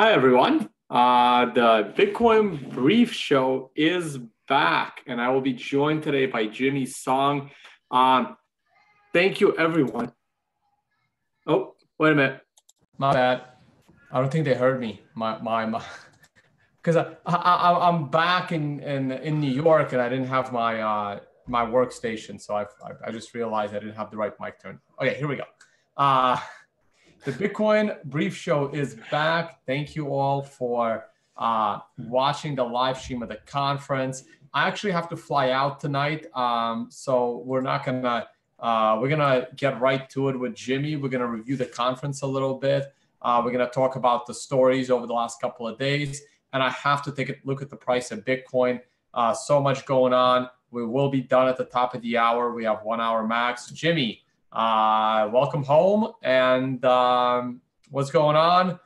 Hi, everyone. The Bitcoin Brief Show is back, and I will be joined today by Jimmy Song. Thank you, everyone. Oh, wait a minute. My bad. I don't think they heard me. My. Because I'm back in New York, and I didn't have my my workstation, so I just realized I didn't have the right mic turned. Okay, here we go. The Bitcoin Brief Show is back. Thank you all for watching the live stream of the conference. I actually have to fly out tonight, so we're not gonna. We're gonna get right to it with Jimmy. We're gonna review the conference a little bit. We're gonna talk about the stories over the last couple of days, and I have to take a look at the price of Bitcoin. So much going on. We will be done at the top of the hour. We have 1 hour max. Jimmy, welcome home, and what's going on?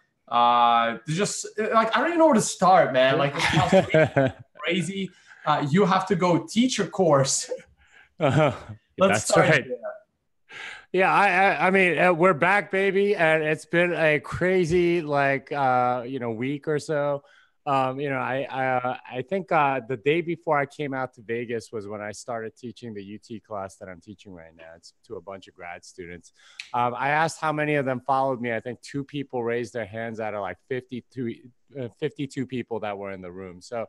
Just like I don't even know where to start, man. Like crazy. You have to go teach a course. Let's start right there. Yeah, I mean, we're back, baby, and it's been a crazy like week or so. I think the day before I came out to Vegas was when I started teaching the UT class that I'm teaching right now. It's to a bunch of grad students. I asked how many of them followed me. I think two people raised their hands out of like 52 people that were in the room. So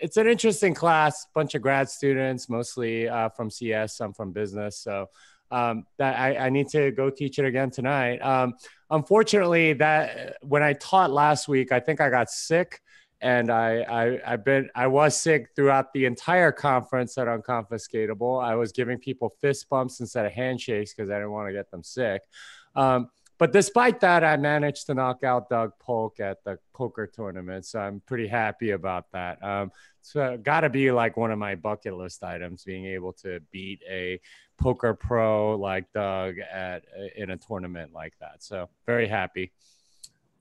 it's an interesting class, bunch of grad students, mostly from CS, some from business. So I need to go teach it again tonight. Unfortunately, that when I taught last week, I think I got sick, and I was sick throughout the entire conference at Unconfiscatable. I was giving people fist bumps instead of handshakes because I didn't want to get them sick. But despite that, I managed to knock out Doug Polk at the poker tournament, so I'm pretty happy about that. So got to be like one of my bucket list items, being able to beat a poker pro like Doug in a tournament like that. So very happy.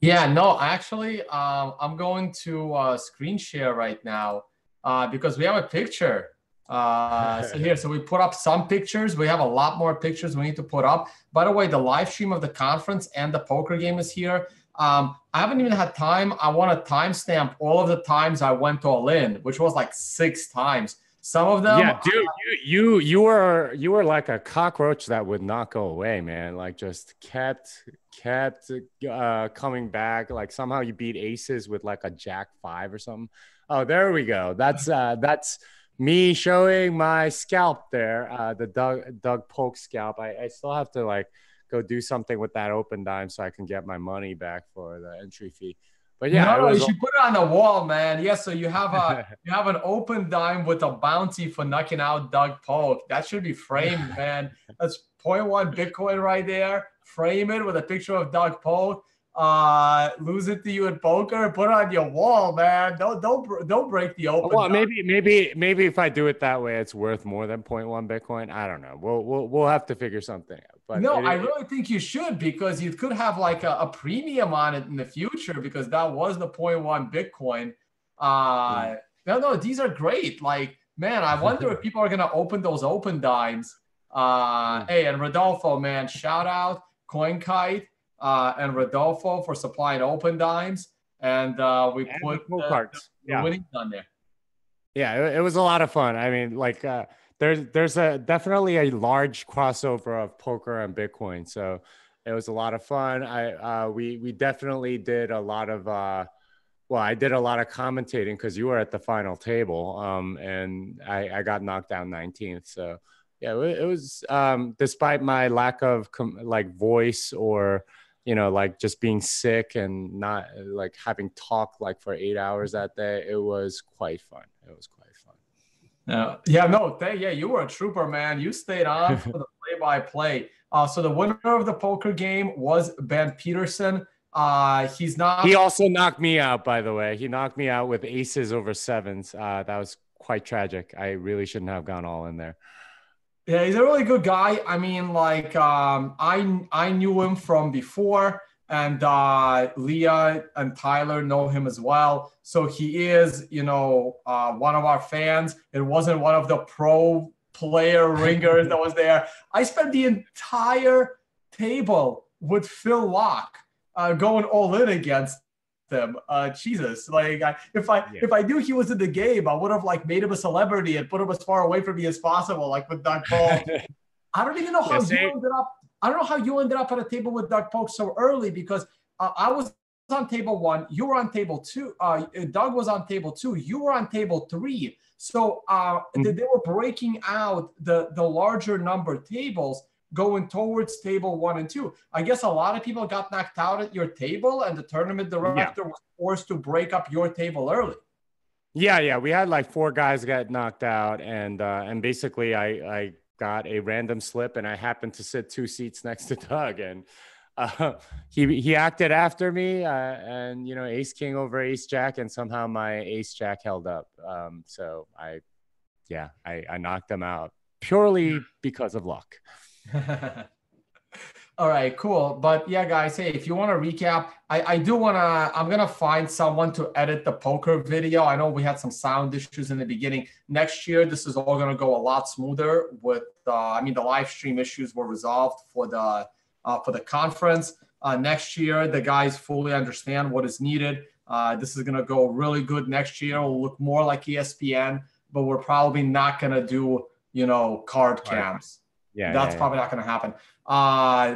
Yeah, no, actually, I'm going to screen share right now because we have a picture. So here, so we put up some pictures. We have a lot more pictures we need to put up. By the way, the live stream of the conference and the poker game is here. I haven't even had time. I want to timestamp all of the times I went all in, which was like 6 times. Some of them. Yeah, dude, you were like a cockroach that would not go away, man. Like just kept coming back. Like somehow you beat aces with like a jack 5 or something. Oh, there we go. That's me showing my scalp there, the Doug Polk scalp. I still have to like go do something with that open dime so I can get my money back for the entry fee. But yeah, no, you should put it on the wall, man. Yeah, so you have a you have an open dime with a bounty for knocking out Doug Polk. That should be framed, man. That's 0.1 Bitcoin right there. Frame it with a picture of Doug Polk. Lose it to you at poker, put it on your wall, man. Don't break the open. Well, maybe if I do it that way, it's worth more than 0.1 Bitcoin. I don't know. We'll have to figure something out. But no, I really think you should, because you could have like a premium on it in the future, because that was the 0.1 Bitcoin. No, these are great. Like, man, I wonder if people are gonna open those open dimes. Hey, and Rodolfo, man, shout out CoinKite. And Rodolfo for supplying open dimes, and we put the winnings on there. Yeah, it was a lot of fun. I mean, like there's definitely a large crossover of poker and Bitcoin, so it was a lot of fun. We definitely did a lot of I did a lot of commentating because you were at the final table, and I got knocked down 19th, so. Yeah, it was despite my lack of voice or, just being sick and not like having talked like for 8 hours that day. It was quite fun. You were a trooper, man. You stayed on for the play-by-play. So the winner of the poker game was Ben Peterson. He also knocked me out, by the way. He knocked me out with aces over 7s. That was quite tragic. I really shouldn't have gone all in there. Yeah, he's a really good guy. I mean, like, I knew him from before, and Leah and Tyler know him as well. So he is, one of our fans. It wasn't one of the pro player ringers that was there. I spent the entire table with Phil Locke going all in against him. Jesus, like if I knew he was in the game, I would have like made him a celebrity and put him as far away from me as possible, like with Doug Polk. I don't even know how you ended up. I don't know how you ended up at a table with Doug Polk so early, because I was on table one, you were on table two, Doug was on table two, you were on table three. So they were breaking out the larger number tables, going towards table one and two. I guess a lot of people got knocked out at your table, and the tournament director was forced to break up your table early. Yeah. We had like four guys get knocked out, and basically I got a random slip, and I happened to sit two seats next to Doug, and he acted after me, and you know, ace king over ace jack, and somehow my ace jack held up. So I knocked him out purely because of luck. All right, cool. But yeah, guys, hey, if you want to recap, I'm going to find someone to edit the poker video. I know we had some sound issues in the beginning. Next year, this is all going to go a lot smoother with, the live stream issues were resolved for the conference. Next year, the guys fully understand what is needed. This is going to go really good next year. We'll look more like ESPN, but we're probably not going to do, card cams. Yeah, that's probably not going to happen.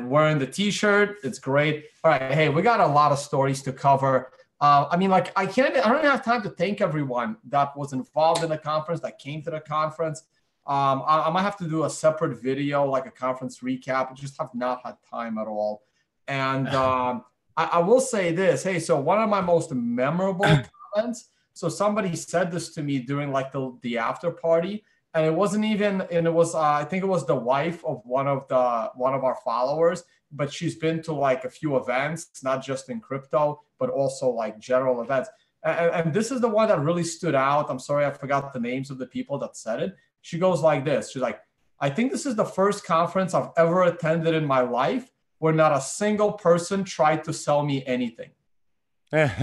Wearing the T-shirt, it's great. All right, hey, we got a lot of stories to cover. I don't have time to thank everyone that was involved in the conference, that came to the conference. I might have to do a separate video, like a conference recap. I just have not had time at all. And I will say this, hey, so one of my most memorable comments. So somebody said this to me during like the after party. And it wasn't even, and it was, I think it was the wife of one of our followers, but she's been to like a few events, not just in crypto, but also like general events. And this is the one that really stood out. I'm sorry, I forgot the names of the people that said it. She goes like this. She's like, I think this is the first conference I've ever attended in my life where not a single person tried to sell me anything. That's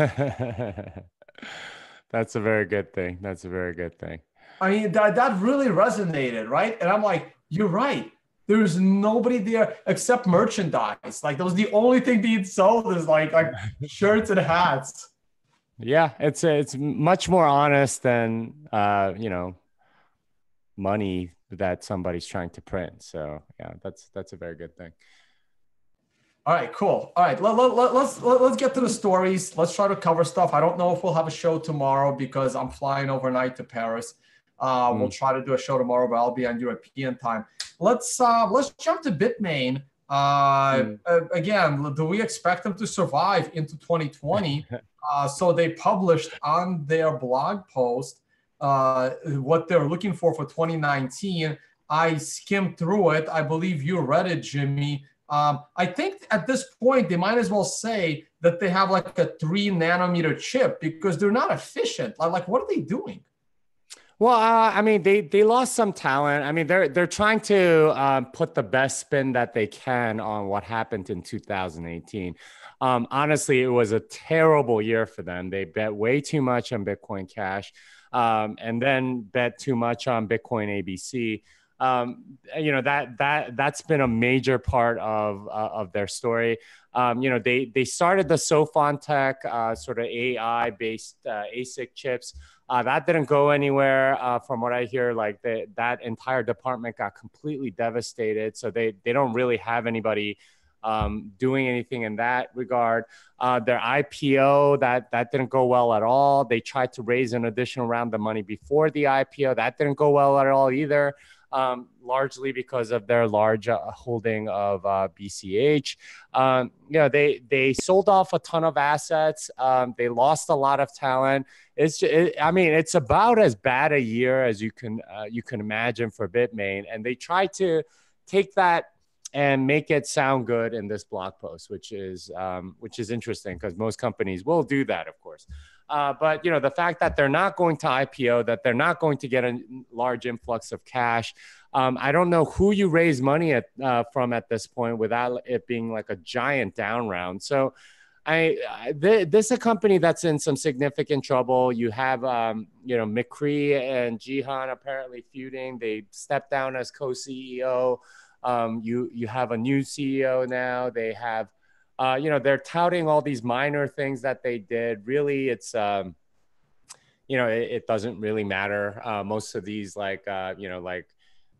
a very good thing. That's a very good thing. I mean, that really resonated, right? And I'm like, you're right. There's nobody there except merchandise. Like, that was the only thing being sold is like shirts and hats. Yeah, it's much more honest than, money that somebody's trying to print. So, yeah, that's a very good thing. All right, cool. All right, let's get to the stories. Let's try to cover stuff. I don't know if we'll have a show tomorrow because I'm flying overnight to Paris. We'll try to do a show tomorrow, but I'll be on European time. Let's jump to Bitmain. Again, do we expect them to survive into 2020? So they published on their blog post what they're looking for 2019. I skimmed through it. I believe you read it, Jimmy. I think at this point, they might as well say that they have like a 3-nanometer chip because they're not efficient. Like what are they doing? Well, they lost some talent. I mean, they're trying to put the best spin that they can on what happened in 2018. Honestly, it was a terrible year for them. They bet way too much on Bitcoin Cash, and then bet too much on Bitcoin ABC. That's been a major part of their story. They started the Sofontech sort of AI based ASIC chips. That didn't go anywhere, from what I hear. Like that entire department got completely devastated. So they don't really have anybody doing anything in that regard. Their IPO, that didn't go well at all. They tried to raise an additional round of money before the IPO. That didn't go well at all either. Largely because of their large holding of BCH. They sold off a ton of assets. They lost a lot of talent. It's about as bad a year as you can imagine for Bitmain. And they try to take that and make it sound good in this blog post, which is interesting because most companies will do that, of course. But the fact that they're not going to IPO, that they're not going to get a large influx of cash, I don't know who you raise money from at this point without it being like a giant down round. So, this is a company that's in some significant trouble. You have McCree and Jihan apparently feuding. They stepped down as co-CEO. You have a new CEO now. They have you know, they're touting all these minor things that they did. Really, it's, you know, it doesn't really matter. Most of these, like, you know, like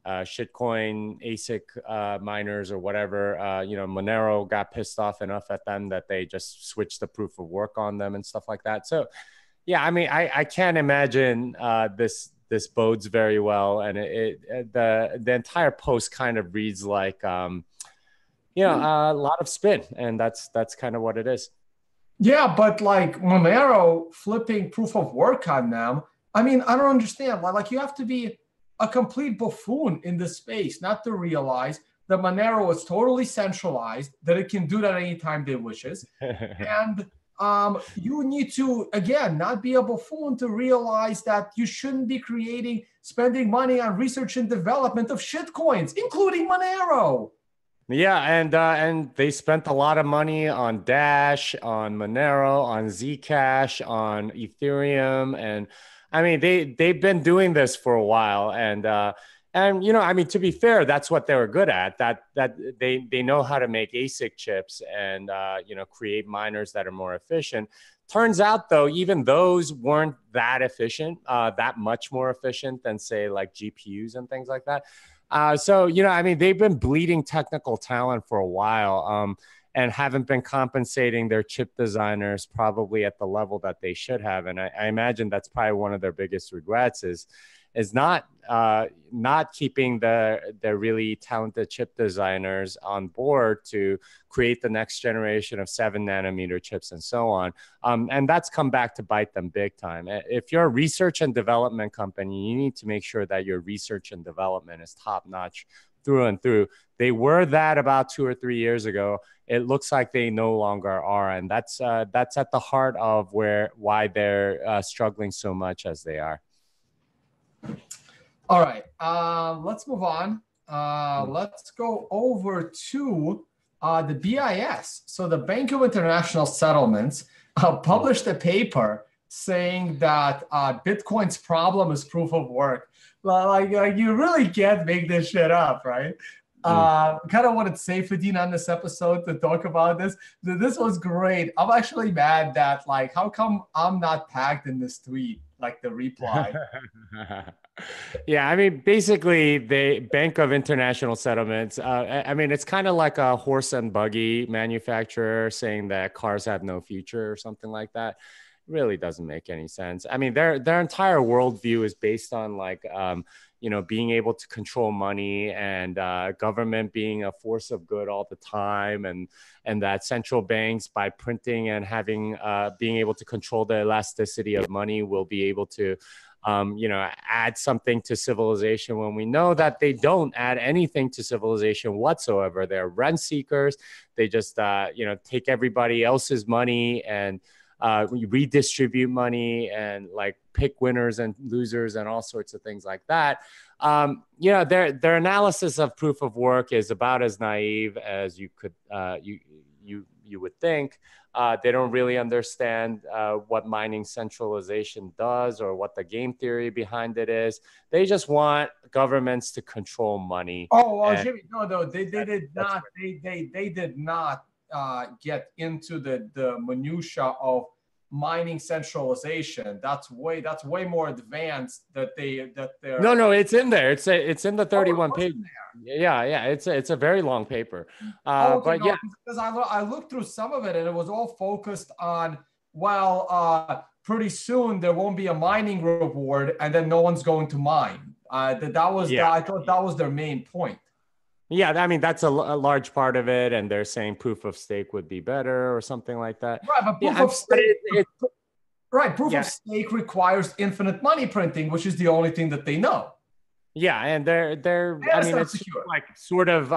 shitcoin ASIC miners or whatever, you know, Monero got pissed off enough at them that they just switched the proof of work on them and stuff like that. So, yeah, I mean, I can't imagine this bodes very well. And the entire post kind of reads like, you know, a lot of spin. And that's kind of what it is. Yeah, but like Monero flipping proof of work on them, I mean, I don't understand. Like, you have to be a complete buffoon in this space not to realize that Monero is totally centralized, that it can do that anytime they wishes. And you need to, again, not be a buffoon to realize that you shouldn't be spending money on research and development of shitcoins, including Monero. Yeah, and they spent a lot of money on Dash, on Monero, on Zcash, on Ethereum, and I mean they've been doing this for a while, and you know, I mean, to be fair, that's what they were good at. That they know how to make ASIC chips and you know, create miners that are more efficient. Turns out though, even those weren't that efficient, that much more efficient than say like GPUs and things like that. So, you know, I mean, they've been bleeding technical talent for a while, and haven't been compensating their chip designers probably at the level that they should have. And I imagine that's probably one of their biggest regrets is not keeping the really talented chip designers on board to create the next generation of 7 nanometer chips and so on. And that's come back to bite them big time. If you're a research and development company, you need to make sure that your research and development is top notch through and through. They were that about 2 or 3 years ago. It looks like they no longer are. And that's at the heart of why they're struggling so much as they are. All right, let's move on. Let's go over to the BIS. So the Bank of International Settlements published a paper saying that Bitcoin's problem is proof of work. Like you really can't make this shit up, right? Kind of wanted Seyfedin on this episode to talk about this. This was great. I'm actually mad that, like, how come I'm not tagged in this tweet? Like the reply. Yeah, I mean, basically, the Bank of International Settlements, I mean, it's kind of like a horse and buggy manufacturer saying that cars have no future or something like that. It really doesn't make any sense. I mean, their entire worldview is based on, like, you know, being able to control money and government being a force of good all the time, and that central banks, by printing and having being able to control the elasticity of money, will be able to, you know, add something to civilization, when we know that they don't add anything to civilization whatsoever. They're rent seekers. They just, you know, take everybody else's money and redistribute money and, like, pick winners and losers and all sorts of things like that. You know, their analysis of proof of work is about as naive as you could you would think. They don't really understand what mining centralization does or what the game theory behind it is. They just want governments to control money. Oh, well, Jimmy, no, they did not. They did not get into the minutia of mining centralization. That's way more advanced that they're No, it's in there. It's in the 31 page. Yeah, it's a very long paper. But yeah, because I looked through some of it and it was all focused on, well, pretty soon there won't be a mining reward and then no one's going to mine. I thought that was their main point. Yeah, I mean, that's a large part of it, and they're saying proof of stake would be better or something like that. Right, but proof of stake requires infinite money printing, which is the only thing that they know. Yeah, and they're I mean, it's like sort of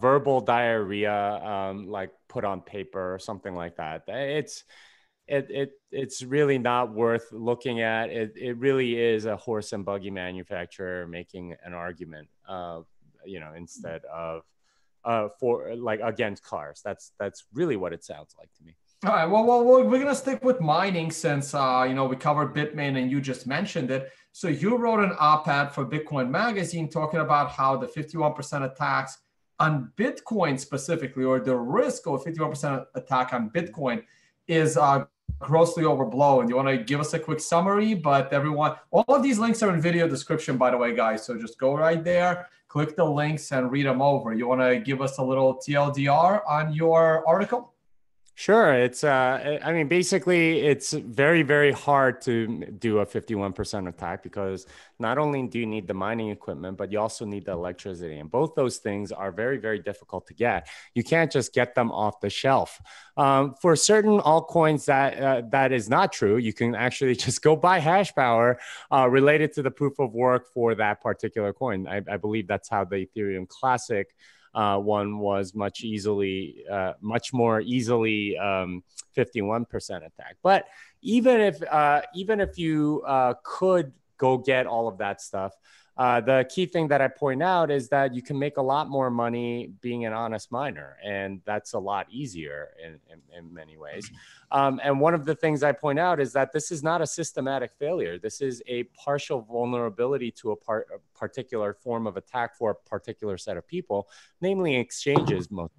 verbal diarrhea, like put on paper or something like that. It's really not worth looking at. It really is a horse and buggy manufacturer making an argument of, you know, instead of for, like, against cars. That's really what it sounds like to me. All right, well we're gonna stick with mining since you know, we covered Bitmain and you just mentioned it. So you wrote an op-ed for Bitcoin Magazine talking about how the 51% attacks on Bitcoin specifically, or the risk of a 51% attack on Bitcoin is grossly overblown. You want to give us a quick summary, but everyone, all of these links are in video description, by the way, guys. So just go right there, click the links and read them over. You want to give us a little TLDR on your article? Sure. It's, I mean, basically, it's very, very hard to do a 51% attack because not only do you need the mining equipment, but you also need the electricity. And both those things are very, very difficult to get. You can't just get them off the shelf. For certain altcoins, that is not true. You can actually just go buy hash power related to the proof of work for that particular coin. I believe that's how the Ethereum Classic one was much more easily 51% attack. But even if you could go get all of that stuff, the key thing that I point out is that you can make a lot more money being an honest miner, and that's a lot easier in many ways. And one of the things I point out is that this is not a systematic failure. This is a partial vulnerability to a particular form of attack for a particular set of people, namely exchanges mostly.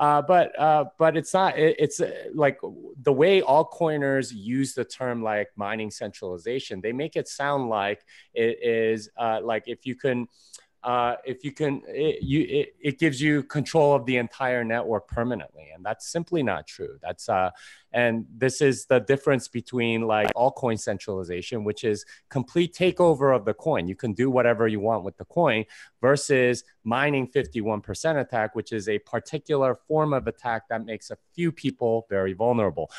But it's not, like the way altcoiners use the term like mining centralization, they make it sound like it is like it gives you control of the entire network permanently. And that's simply not true. That's, and this is the difference between like altcoin centralization, which is complete takeover of the coin. You can do whatever you want with the coin versus mining 51% attack, which is a particular form of attack that makes a few people very vulnerable.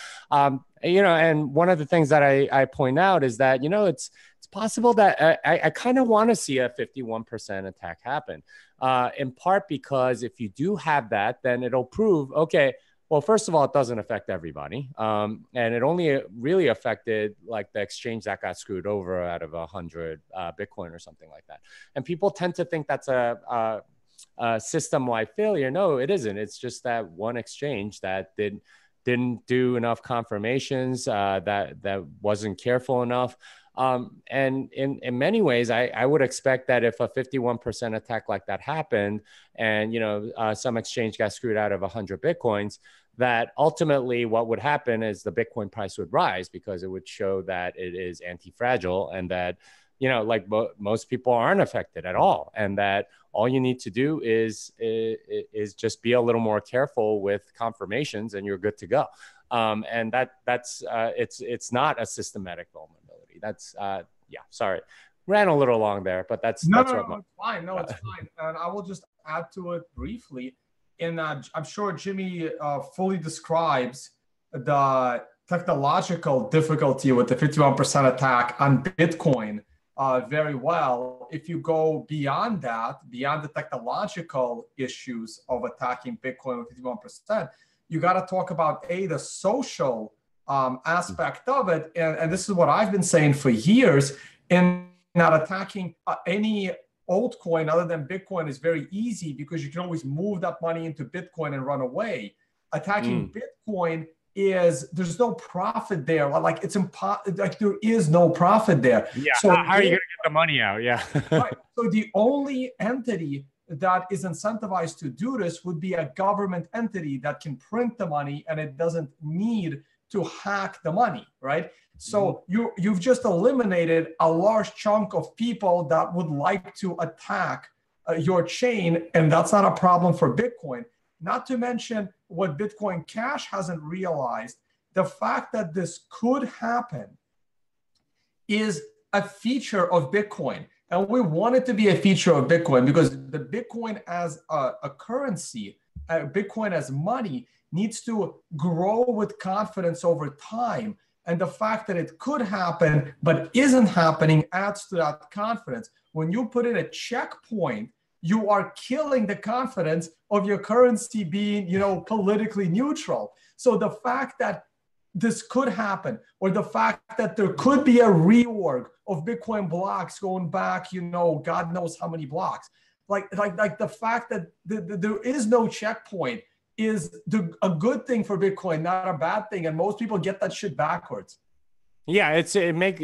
You know, and one of the things that I point out is that, you know, it's possible that I kind of want to see a 51% attack happen, in part because if you do have that, then it'll prove, okay, well, first of all, it doesn't affect everybody. And it only really affected like the exchange that got screwed over out of 100 Bitcoin or something like that. And people tend to think that's a system-wide failure. No, it isn't. It's just that one exchange that didn't do enough confirmations, that wasn't careful enough. And in many ways, I would expect that if a 51% attack like that happened and, you know, some exchange got screwed out of 100 Bitcoins, that ultimately what would happen is the Bitcoin price would rise because it would show that it is anti-fragile and that, you know, like most people aren't affected at all. And that all you need to do is just be a little more careful with confirmations and you're good to go. And it's not a systematic vulnerability. That's, yeah, sorry. Ran a little long there, but that's— No, it's fine. No, it's fine. And I will just add to it briefly. And I'm sure Jimmy fully describes the technological difficulty with the 51% attack on Bitcoin very well. If you go beyond that, beyond the technological issues of attacking Bitcoin with 51%, you got to talk about the social aspect of it. And this is what I've been saying for years, and not attacking any altcoin other than Bitcoin is very easy because you can always move that money into Bitcoin and run away. Attacking Bitcoin is, there's no profit there. Like it's impossible, like there is no profit there. Yeah, so how are you going to get the money out? Yeah. Right. So the only entity that is incentivized to do this would be a government entity that can print the money and it doesn't need to hack the money, right? So you've just eliminated a large chunk of people that would like to attack your chain, and that's not a problem for Bitcoin. Not to mention what Bitcoin Cash hasn't realized, the fact that this could happen is a feature of Bitcoin. And we want it to be a feature of Bitcoin because the Bitcoin as a currency, Bitcoin as money, needs to grow with confidence over time. And the fact that it could happen but isn't happening adds to that confidence. When you put in a checkpoint, you are killing the confidence of your currency being, you know, politically neutral. So the fact that this could happen, or the fact that there could be a reorg of Bitcoin blocks going back, you know, God knows how many blocks. Like the fact that there is no checkpoint is a good thing for Bitcoin, not a bad thing. And most people get that shit backwards. Yeah, it's what makes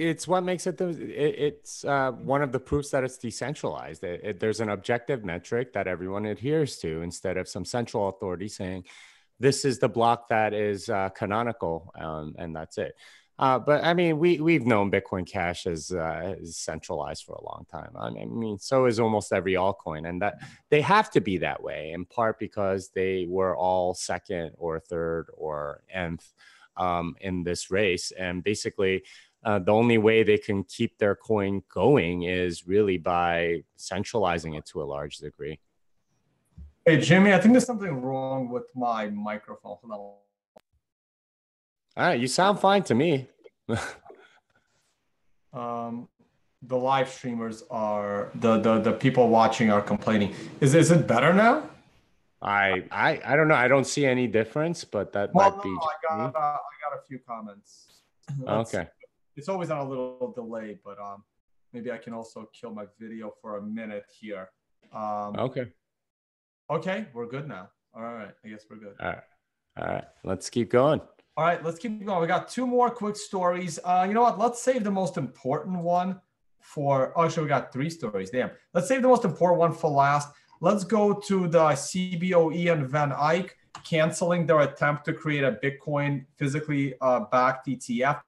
it it's one of the proofs that it's decentralized. There's an objective metric that everyone adheres to instead of some central authority saying this is the block that is canonical and that's it. But I mean, we've known Bitcoin Cash is centralized for a long time. I mean, so is almost every altcoin, and that they have to be that way in part because they were all second or third or nth in this race. And basically, the only way they can keep their coin going is really by centralizing it to a large degree. Hey, Jimmy, I think there's something wrong with my microphone. All right, you sound fine to me. The live streamers are, the people watching are complaining. Is it better now? I don't know. I don't see any difference, but that might be. I got a few comments. Okay. It's always on a little delay, but maybe I can also kill my video for a minute here. Okay, we're good now. All right, I guess we're good. All right, let's keep going. All right, let's keep going. We got two more quick stories. You know what? Let's save the most important one for. Oh, actually, we got three stories. Damn. Let's save the most important one for last. Let's go to the CBOE and Van Eyck canceling their attempt to create a Bitcoin physically backed ETF.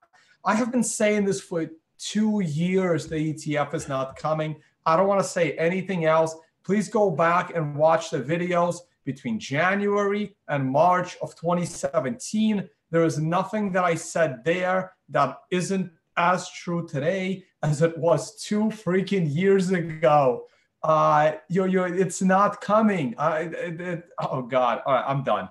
I have been saying this for 2 years, the ETF is not coming. I don't want to say anything else. Please go back and watch the videos between January and March of 2017. There is nothing that I said there that isn't as true today as it was 2 freaking years ago. It's not coming. Oh God. All right, I'm done.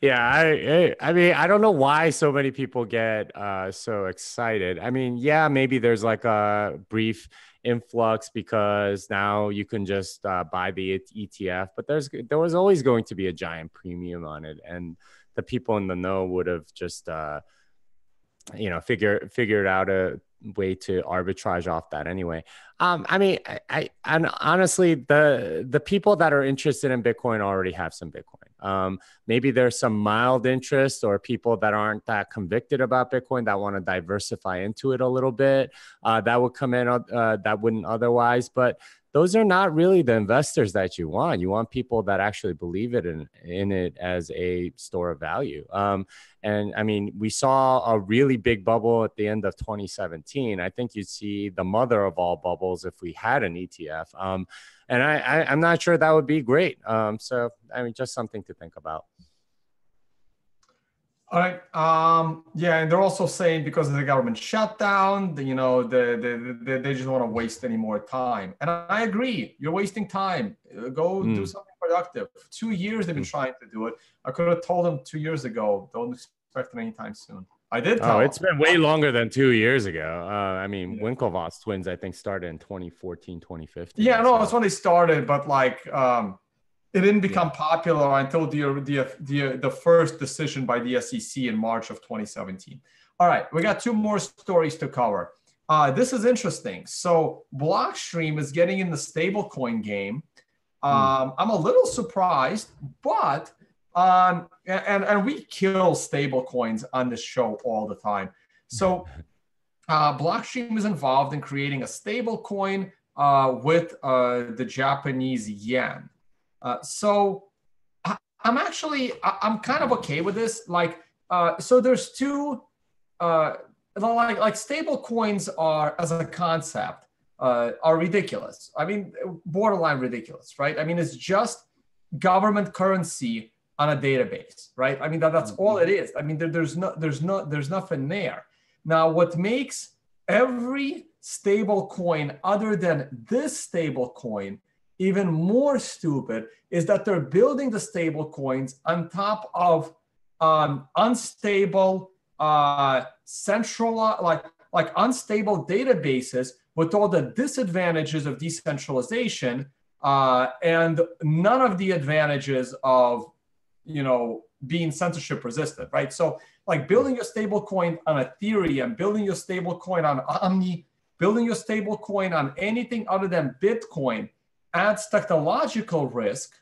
Yeah. I mean, I don't know why so many people get so excited. I mean, yeah, maybe there's like a brief influx because now you can just buy the ETF, but there was always going to be a giant premium on it. And the people in the know would have just, figured out a way to arbitrage off that anyway. I mean, and honestly, the people that are interested in Bitcoin already have some Bitcoin. Maybe there's some mild interest or people that aren't that convicted about Bitcoin that want to diversify into it a little bit. That would come in, that wouldn't otherwise, but those are not really the investors that you want. You want people that actually believe in it as a store of value. And I mean, we saw a really big bubble at the end of 2017. I think you'd see the mother of all bubbles if we had an ETF. And I'm not sure that would be great. So, I mean, just something to think about. All right. Yeah, and they're also saying because of the government shutdown, they just want to waste any more time. And I agree. You're wasting time. Go do something productive. 2 years they've been trying to do it. I could have told them 2 years ago. Don't expect it anytime soon. I did tell them. It's been way longer than 2 years ago. I mean, yeah. Winklevoss twins, I think, started in 2014, 2015. Yeah, no, that's when they started. But like... It didn't become popular until the first decision by the SEC in March of 2017. All right, we got two more stories to cover. This is interesting. So Blockstream is getting in the stablecoin game. I'm a little surprised, but and we kill stablecoins on this show all the time. So Blockstream is involved in creating a stablecoin with the Japanese yen. So I'm kind of okay with this. Like, so there's two, like stable coins are as a concept, are ridiculous. I mean, borderline ridiculous, right? I mean, it's just government currency on a database, right? I mean, that's all it is. I mean, there's nothing there. Now, what makes every stable coin other than this stable coin even more stupid is that they're building the stable coins on top of unstable central, like unstable databases with all the disadvantages of decentralization and none of the advantages of being censorship resistant, right? So like building your stable coin on Ethereum, building your stable coin on Omni, building your stable coin on anything other than Bitcoin adds technological risk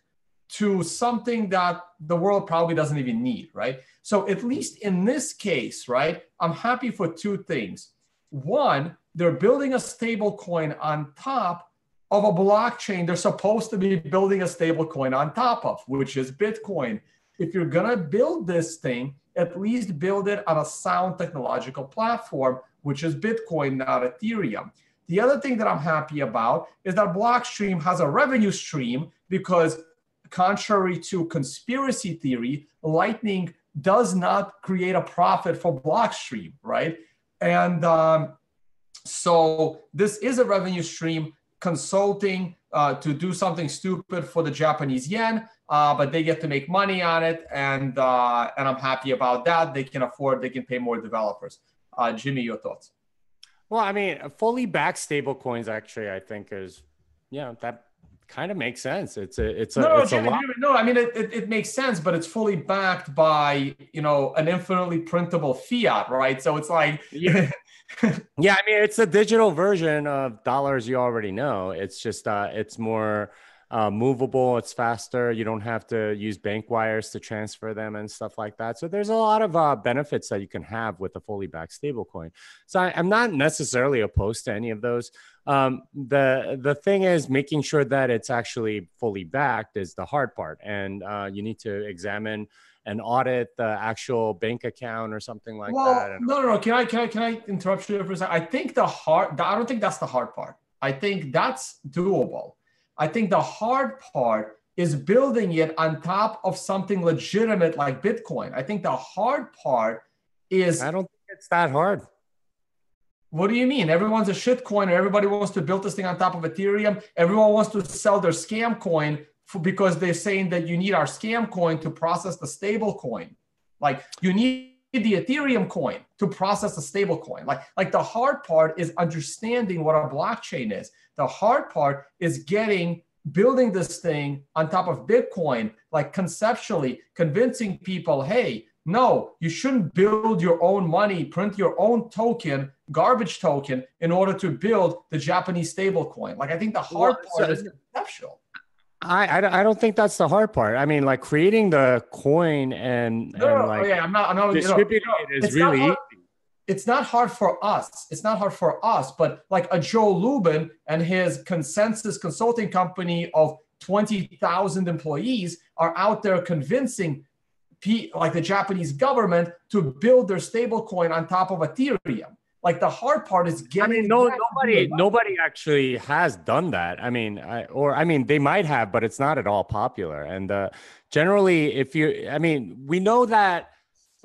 to something that the world probably doesn't even need, right? So at least in this case, right, I'm happy for two things. One, they're building a stable coin on top of a blockchain they're supposed to be building a stable coin on top of, which is Bitcoin. If you're gonna build this thing, at least build it on a sound technological platform, which is Bitcoin, not Ethereum. The other thing that I'm happy about is that Blockstream has a revenue stream, because contrary to conspiracy theory, Lightning does not create a profit for Blockstream, right? And so this is a revenue stream, consulting to do something stupid for the Japanese yen, but they get to make money on it, and I'm happy about that. They can afford, they can pay more developers. Jimmy, your thoughts? Well, I mean, fully backed stable coins actually, I think is, yeah, that kind of makes sense. I mean, it makes sense, but it's fully backed by, you know, an infinitely printable fiat, right? So it's like, yeah. Yeah, I mean, it's a digital version of dollars you already know. It's just, it's more movable, it's faster. You don't have to use bank wires to transfer them and stuff like that. So there's a lot of benefits that you can have with a fully backed stablecoin. So I'm not necessarily opposed to any of those. The thing is, making sure that it's actually fully backed is the hard part. And you need to examine and audit the actual bank account or something like that. No. Can I interrupt you for a second? I think I don't think that's the hard part. I think that's doable. I think the hard part is building it on top of something legitimate like Bitcoin. I think the hard part is, I don't think it's that hard. What do you mean? Everyone's a shit coiner. Everybody wants to build this thing on top of Ethereum. Everyone wants to sell their scam coin because they're saying that you need our scam coin to process the stable coin. Like, you need the Ethereum coin to process a stable coin. Like the hard part is understanding what a blockchain is. The hard part is building this thing on top of Bitcoin, like conceptually convincing people, hey, no, you shouldn't build your own money, print your own token, garbage token, in order to build the Japanese stable coin. Like, I think the hard part is conceptual. I don't think that's the hard part. I mean, like, creating the coin and distributing it is really easy. It's not hard for us. It's not hard for us, but like a Joe Lubin and his consensus consulting company of 20,000 employees are out there convincing the Japanese government to build their stable coin on top of Ethereum. Like, the hard part is getting. I mean, nobody actually has done that. I mean, they might have, but it's not at all popular. And generally, we know that.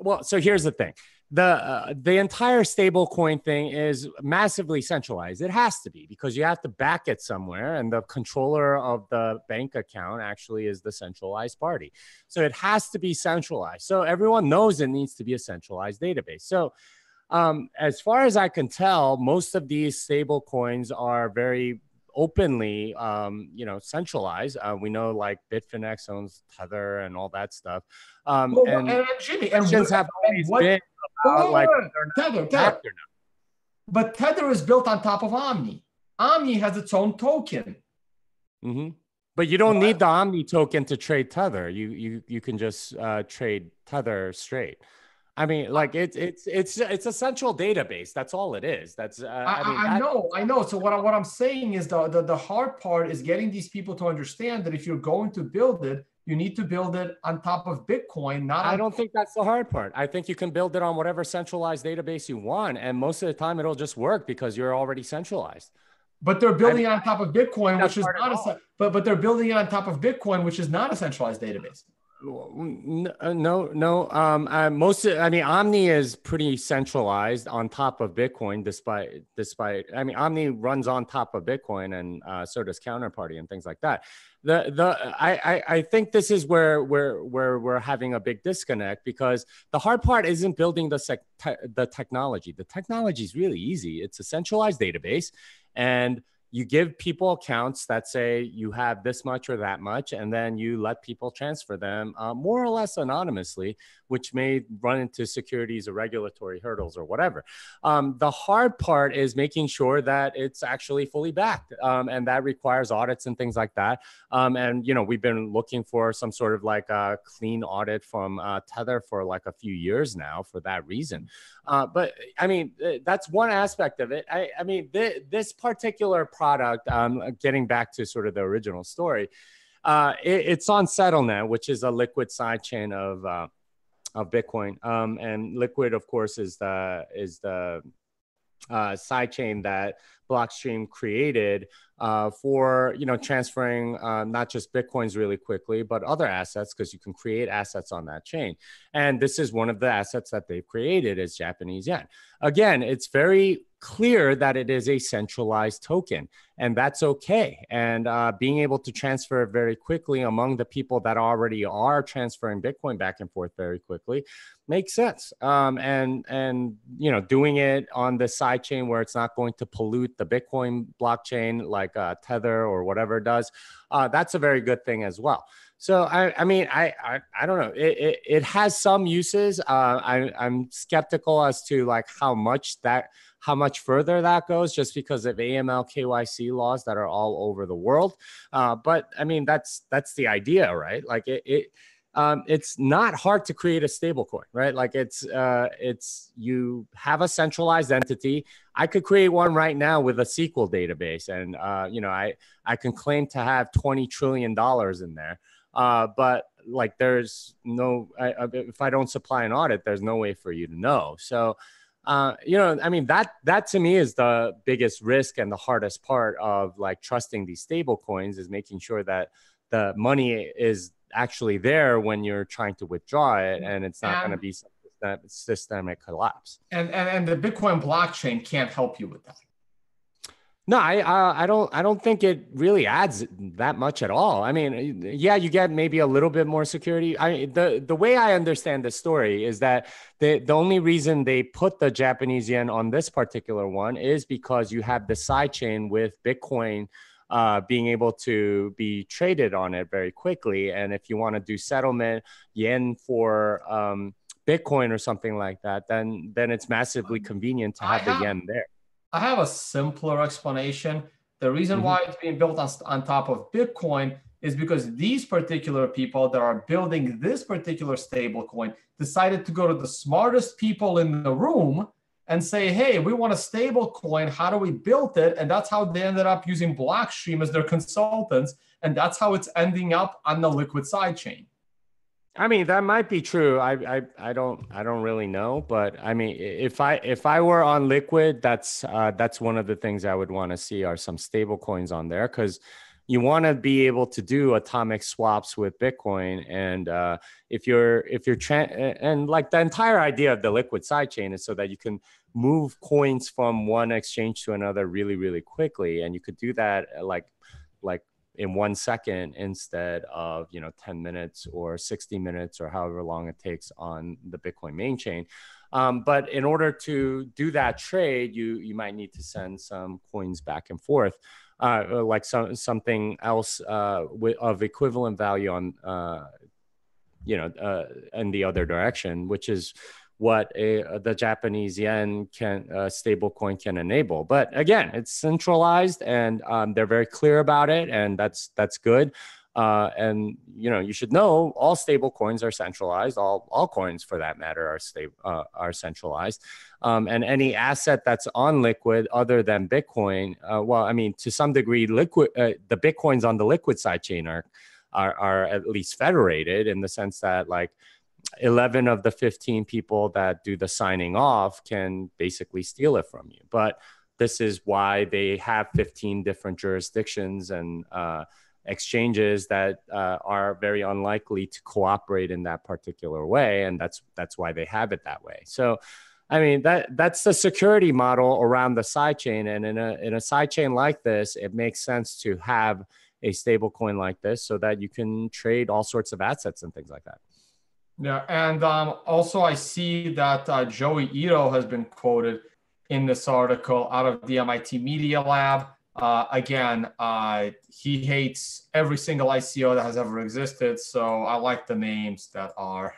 Well, so here's the thing: the entire stablecoin thing is massively centralized. It has to be, because you have to back it somewhere, and the controller of the bank account actually is the centralized party. So it has to be centralized. So everyone knows it needs to be a centralized database. So. As far as I can tell, most of these stable coins are very openly, centralized. We know, like, Bitfinex owns Tether and all that stuff. Jimmy, have always been about, like, Tether. But Tether is built on top of Omni. Omni has its own token. Mm-hmm. But you don't need the Omni token to trade Tether. You can just trade Tether straight. I mean, like, it's a central database. That's all it is. That's I know. So what I'm saying is the hard part is getting these people to understand that if you're going to build it, you need to build it on top of Bitcoin. I don't think that's the hard part. I think you can build it on whatever centralized database you want, and most of the time it'll just work because you're already centralized. But they're building it on top of Bitcoin, which is not a. But they're building it on top of Bitcoin, which is not a centralized database. No. Omni is pretty centralized on top of Bitcoin, despite. I mean, Omni runs on top of Bitcoin, and so does Counterparty and things like that. I think this is where we're having a big disconnect, because the hard part isn't building the technology. The technology is really easy. It's a centralized database, and you give people accounts that say you have this much or that much, and then you let people transfer them more or less anonymously, which may run into securities or regulatory hurdles or whatever. The hard part is making sure that it's actually fully backed, and that requires audits and things like that. And you know, we've been looking for some sort of like a clean audit from Tether for like a few years now for that reason. But I mean, that's one aspect of it. I mean, this particular product, getting back to sort of the original story, it's on SettleNet, which is a Liquid sidechain of Bitcoin, and Liquid, of course, is the sidechain that Blockstream created for, you know, transferring not just Bitcoins really quickly, but other assets, because you can create assets on that chain. And this is one of the assets that they've created, is Japanese yen. Again, it's very clear that it is a centralized token, and that's okay. And being able to transfer it very quickly among the people that already are transferring Bitcoin back and forth very quickly makes sense. And you know, doing it on the sidechain where it's not going to pollute the Bitcoin blockchain like Tether or whatever does, that's a very good thing as well. So I mean, I don't know. It has some uses. I'm skeptical as to like how much further that goes, just because of AML, KYC laws that are all over the world. But I mean, that's the idea, right? Like it's not hard to create a stablecoin, right? Like it's you have a centralized entity. I could create one right now with a SQL database, and you know, I can claim to have $20 trillion in there. But like, there's no, if I don't supply an audit, there's no way for you to know. So, you know, I mean, that to me is the biggest risk and the hardest part of like trusting these stable coins, is making sure that the money is actually there when you're trying to withdraw it, and it's not going to be systemic collapse. And the Bitcoin blockchain can't help you with that. No, I don't think it really adds that much at all. I mean, yeah, you get maybe a little bit more security. The way I understand the story is that the only reason they put the Japanese yen on this particular one is because you have the sidechain with Bitcoin being able to be traded on it very quickly. And if you want to do settlement yen for Bitcoin or something like that, then it's massively convenient to have the yen there. I have a simpler explanation. The reason why it's being built on top of Bitcoin is because these particular people that are building this particular stablecoin decided to go to the smartest people in the room and say, hey, we want a stablecoin. How do we build it? And that's how they ended up using Blockstream as their consultants. And that's how it's ending up on the Liquid sidechain. I mean, that might be true. I don't really know, but I mean, if I were on Liquid, that's one of the things I would want to see are some stable coins on there, because you want to be able to do atomic swaps with Bitcoin. And if you're like, the entire idea of the Liquid sidechain is so that you can move coins from one exchange to another really, really quickly, and you could do that like in 1 second instead of, you know, 10 minutes or 60 minutes or however long it takes on the Bitcoin main chain. But in order to do that trade, you might need to send some coins back and forth, like something else of equivalent value on, you know, in the other direction, which is what the Japanese yen can, stablecoin can enable. But again, it's centralized, and they're very clear about it, and that's good. And you know, you should know all stablecoins are centralized. All coins, for that matter, are centralized. And any asset that's on Liquid other than Bitcoin, well, I mean, to some degree, Liquid, the Bitcoins on the Liquid sidechain are at least federated, in the sense that like 11 of the 15 people that do the signing off can basically steal it from you. But this is why they have 15 different jurisdictions and exchanges that are very unlikely to cooperate in that particular way. And that's why they have it that way. So, I mean, that's the security model around the sidechain. And in a sidechain like this, it makes sense to have a stable coin like this so that you can trade all sorts of assets and things like that. Yeah, and also I see that Joey Ito has been quoted in this article out of the MIT Media Lab Again, he hates every single ICO that has ever existed. So I like the names that are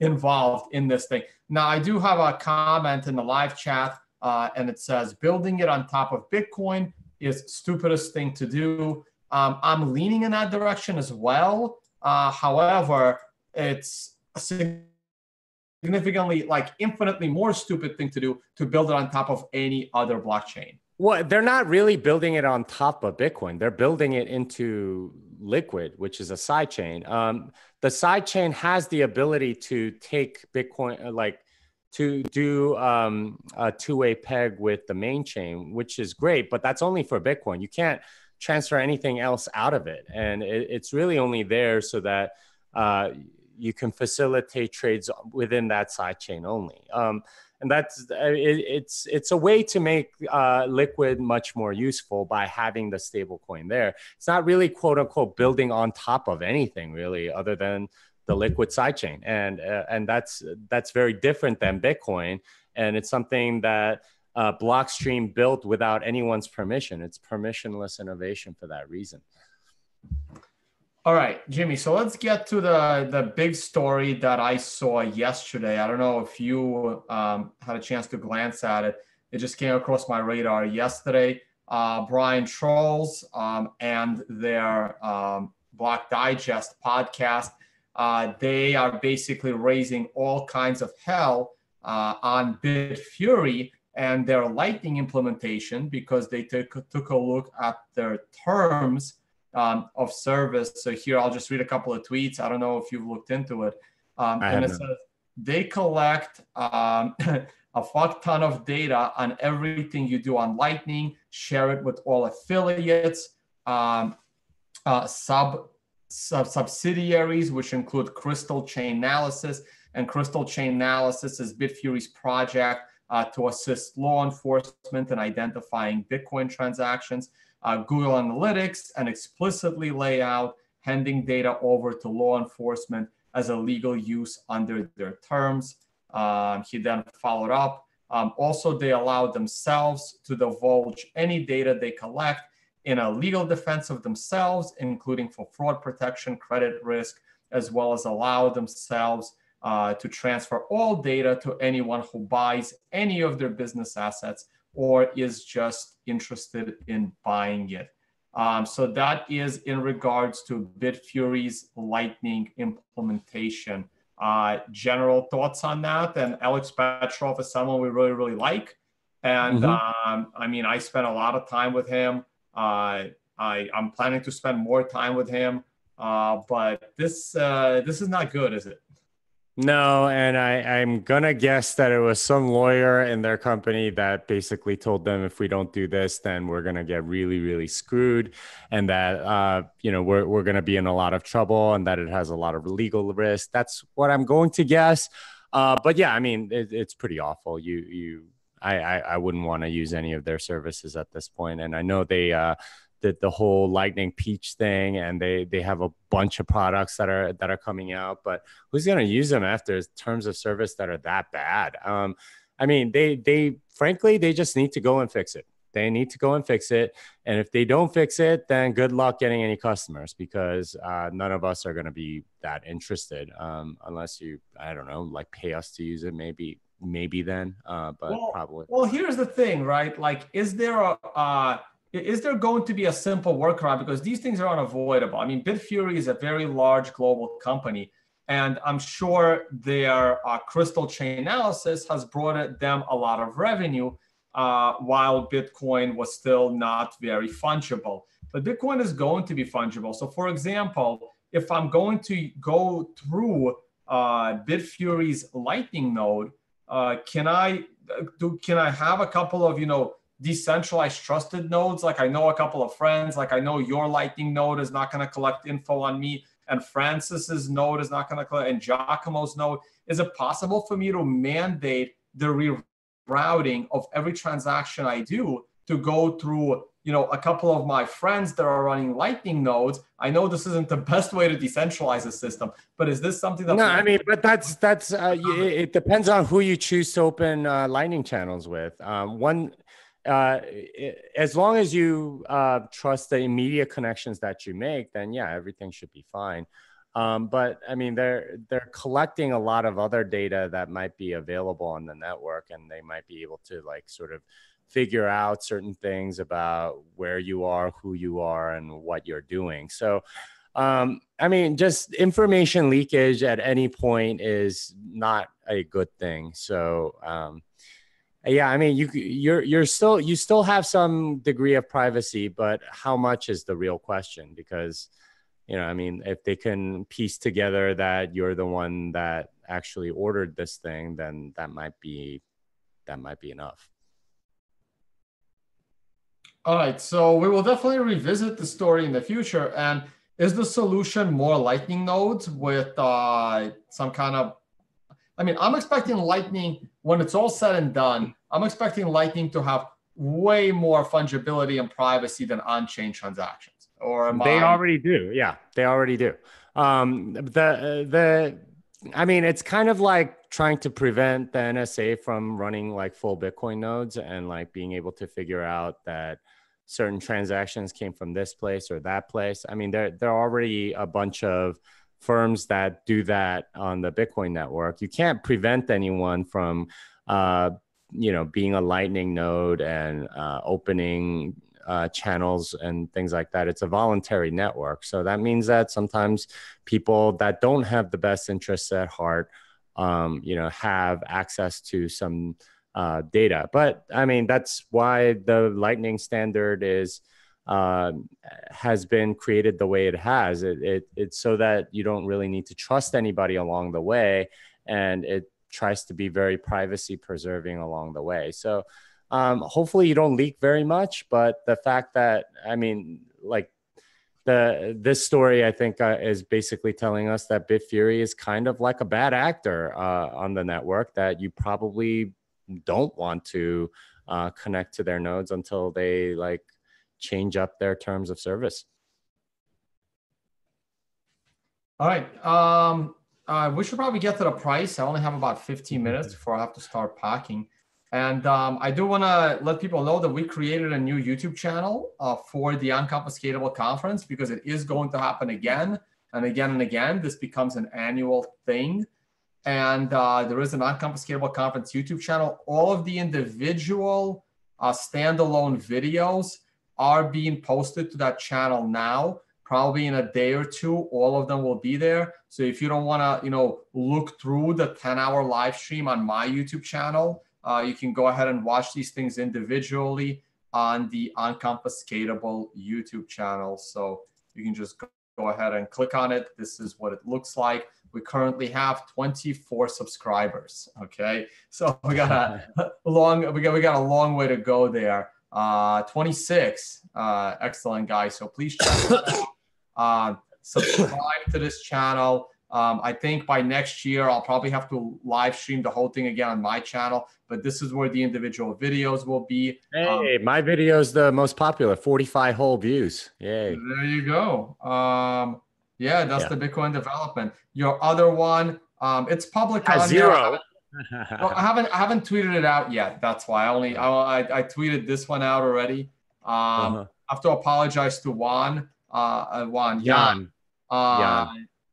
involved in this thing. Now, I do have a comment in the live chat, and it says, building it on top of Bitcoin is stupidest thing to do. I'm leaning in that direction as well. However, it's a significantly, like infinitely more stupid thing to do to build it on top of any other blockchain. Well, they're not really building it on top of Bitcoin. They're building it into Liquid, which is a sidechain. The sidechain has the ability to take Bitcoin, like to do a two-way peg with the main chain, which is great, but that's only for Bitcoin. You can't transfer anything else out of it. And it's really only there so that you can facilitate trades within that sidechain only. And that's it's a way to make Liquid much more useful by having the stable coin there. It's not really quote unquote building on top of anything really, other than the Liquid sidechain, and that's very different than Bitcoin. And it's something that Blockstream built without anyone's permission. It's permissionless innovation for that reason. All right, Jimmy, so let's get to the big story that I saw yesterday. I don't know if you had a chance to glance at it. It just came across my radar yesterday. Brian Trolls and their Block Digest podcast, they are basically raising all kinds of hell on Bitfury and their Lightning implementation because they took a look at their terms of service. So here, I'll just read a couple of tweets. I don't know if you've looked into it. And it says, they collect a fuck ton of data on everything you do on Lightning, share it with all affiliates, subsidiaries, which include Crystal Chain Analysis. And Crystal Chain Analysis is Bitfury's project to assist law enforcement in identifying Bitcoin transactions. Google Analytics, and explicitly lay out handing data over to law enforcement as a legal use under their terms. He then followed up. Also, they allow themselves to divulge any data they collect in a legal defense of themselves, including for fraud protection, credit risk, as well as allow themselves to transfer all data to anyone who buys any of their business assets or is just interested in buying it. So that is in regards to Bitfury's Lightning implementation. General thoughts on that? And Alex Petrov is someone we really, really like. And I mean, I spent a lot of time with him. I'm planning to spend more time with him, but this is not good, is it? No, and I'm gonna guess that it was some lawyer in their company that basically told them, if we don't do this, then we're gonna get really, really screwed, and that you know, we're gonna be in a lot of trouble, and that it has a lot of legal risk. That's what I'm going to guess. But yeah, I mean, it's pretty awful. I wouldn't want to use any of their services at this point, and I know they did the whole Lightning Peach thing, and they have a bunch of products that are coming out, but who's going to use them after terms of service that are that bad? I mean, they frankly, they just need to go and fix it. They need to go and fix it. And if they don't fix it, then good luck getting any customers, because none of us are going to be that interested unless you, I don't know, like pay us to use it maybe then, but well, probably. Well, here's the thing, right? Like, is there going to be a simple workaround? Because these things are unavoidable. I mean, Bitfury is a very large global company, and I'm sure their Crystal Chain Analysis has brought them a lot of revenue while Bitcoin was still not very fungible. But Bitcoin is going to be fungible. So for example, if I'm going to go through Bitfury's Lightning node, can I have a couple of, you know, decentralized trusted nodes? Like, I know a couple of friends, like I know your Lightning node is not going to collect info on me, and Francis's node is not going to collect, and Giacomo's node. Is it possible for me to mandate the rerouting of every transaction I do to go through, you know, a couple of my friends that are running Lightning nodes? I know this isn't the best way to decentralize a system, but is this something that... No, I mean, but that's it depends on who you choose to open Lightning channels with. One... as long as you trust the immediate connections that you make, then yeah, everything should be fine. But I mean, they're collecting a lot of other data that might be available on the network, and they might be able to like sort of figure out certain things about where you are, who you are, and what you're doing. So, I mean, just information leakage at any point is not a good thing. So, yeah, I mean, you still have some degree of privacy, but how much is the real question? Because, you know, I mean, if they can piece together that you're the one that actually ordered this thing, then that might be enough. All right. So we will definitely revisit the story in the future. And is the solution more Lightning nodes with some kind of, I mean, I'm expecting Lightning, when it's all said and done, I'm expecting Lightning to have way more fungibility and privacy than on-chain transactions. Or they already do. Yeah, they already do. I mean, it's kind of like trying to prevent the NSA from running like full Bitcoin nodes and like being able to figure out that certain transactions came from this place or that place. I mean, there are already a bunch of firms that do that on the Bitcoin network. You can't prevent anyone from, you know, being a Lightning node and opening channels and things like that. It's a voluntary network. So that means that sometimes people that don't have the best interests at heart, you know, have access to some data. But I mean, that's why the Lightning standard is has been created the way it has. It's so that you don't really need to trust anybody along the way, and it tries to be very privacy preserving along the way. So hopefully you don't leak very much, but the fact that, I mean, like this story, I think is basically telling us that Bitfury is kind of like a bad actor on the network that you probably don't want to connect to their nodes until they like change up their terms of service. All right. We should probably get to the price. I only have about 15 minutes before I have to start packing. And I do want to let people know that we created a new YouTube channel for the Unconfiscatable Conference, because it is going to happen again and again and again. This becomes an annual thing. And there is an Unconfiscatable Conference YouTube channel. All of the individual standalone videos are being posted to that channel now. Probably in a day or two, all of them will be there. So if you don't want to, you know, look through the 10-hour live stream on my YouTube channel, you can go ahead and watch these things individually on the Unconfiscatable YouTube channel. So you can just go ahead and click on it. This is what it looks like. We currently have 24 subscribers. Okay, so we got a long we got a long way to go there. 26, excellent guys. So please check subscribe to this channel. I think by next year, I'll probably have to live stream the whole thing again on my channel, but this is where the individual videos will be. Hey, my video is the most popular, 45 whole views. Yay. There you go. Yeah, that's the Bitcoin development. Your other one, it's public. Zero. No, I haven't tweeted it out yet. That's why I tweeted this one out already. I have to apologize to Juan. I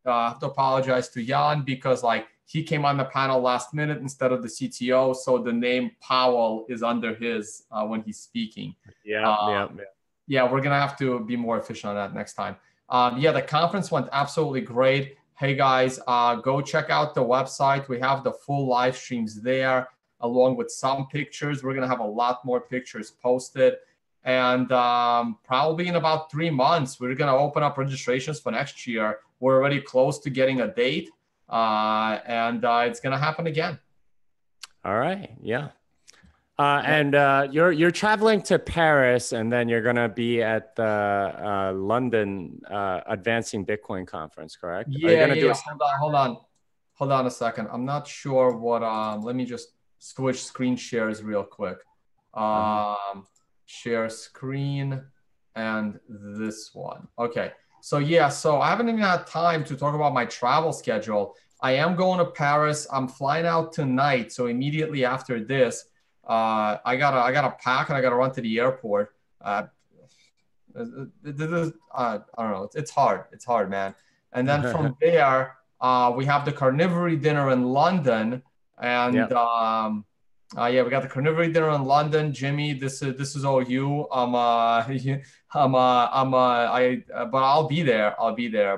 have to apologize to Jan, because like he came on the panel last minute instead of the CTO. So the name Powell is under his when he's speaking. Yeah, yeah, we're going to have to be more efficient on that next time. Yeah, the conference went absolutely great. Hey, guys, go check out the website. We have the full live streams there along with some pictures. We're going to have a lot more pictures posted. And probably in about 3 months, we're going to open up registrations for next year. We're already close to getting a date, and it's going to happen again. All right. Yeah. And you're traveling to Paris, and then you're going to be at the London Advancing Bitcoin Conference, correct? Yeah. Are you gonna do Hold on a second. I'm not sure what. Let me just switch screen shares real quick. Share screen and this one. Okay. So yeah, so I haven't even had time to talk about my travel schedule. I am going to Paris. I'm flying out tonight. So immediately after this, I gotta pack and I gotta run to the airport. I don't know. It's hard. It's hard, man. And then from there, we have the Carnivory dinner in London, and we got the Carnivory dinner in London. Jimmy, this is all you. But I'll be there.